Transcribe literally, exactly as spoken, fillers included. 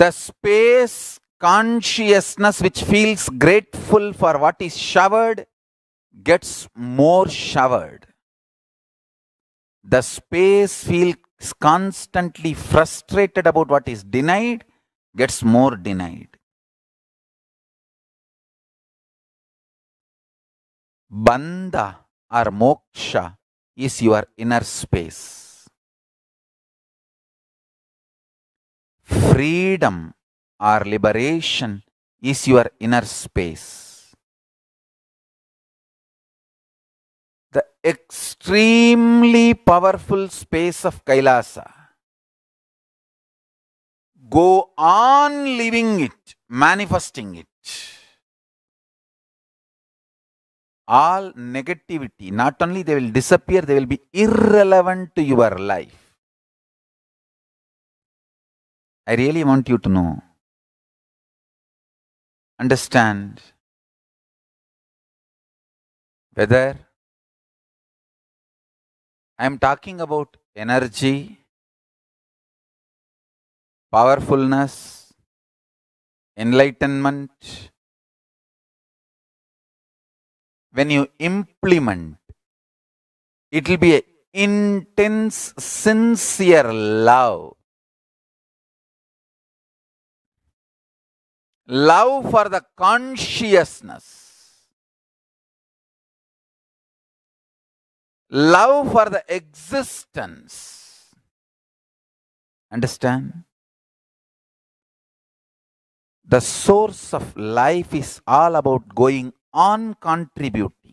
the space consciousness which feels grateful for what is showered gets more showered. The space feels constantly frustrated about what is denied, gets more denied. Bandha or moksha is your inner space. Freedom or liberation is your inner space. The extremely powerful space of Kailasa. Go on living it, manifesting it. All negativity, not only they will disappear, they will be irrelevant to your life. I really want you to know, understand, whether I am talking about energy, powerfulness, enlightenment. When you implement, it will be an intense, sincere love. Love for the consciousness. Love for the existence. Understand? The source of life is all about going on contributing.